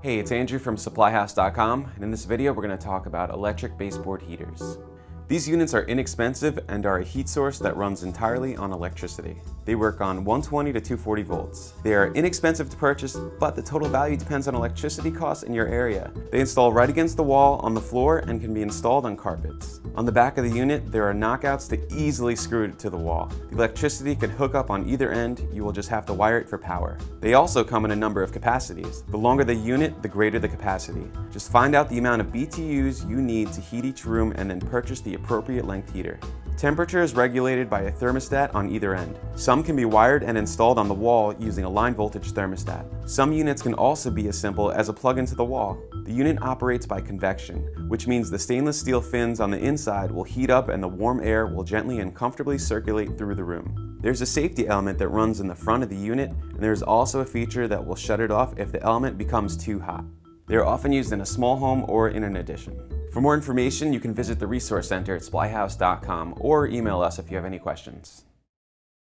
Hey, it's Andrew from SupplyHouse.com, and in this video we're going to talk about electric baseboard heaters. These units are inexpensive and are a heat source that runs entirely on electricity. They work on 120 to 240 volts. They are inexpensive to purchase, but the total value depends on electricity costs in your area. They install right against the wall, on the floor, and can be installed on carpets. On the back of the unit, there are knockouts to easily screw it to the wall. The electricity can hook up on either end, you will just have to wire it for power. They also come in a number of capacities. The longer the unit, the greater the capacity. Just find out the amount of BTUs you need to heat each room and then purchase the appropriate length heater. Temperature is regulated by a thermostat on either end. Some can be wired and installed on the wall using a line voltage thermostat. Some units can also be as simple as a plug into the wall. The unit operates by convection, which means the stainless steel fins on the inside will heat up and the warm air will gently and comfortably circulate through the room. There's a safety element that runs in the front of the unit, and there's also a feature that will shut it off if the element becomes too hot. They are often used in a small home or in an addition. For more information, you can visit the Resource Center at SupplyHouse.com or email us if you have any questions.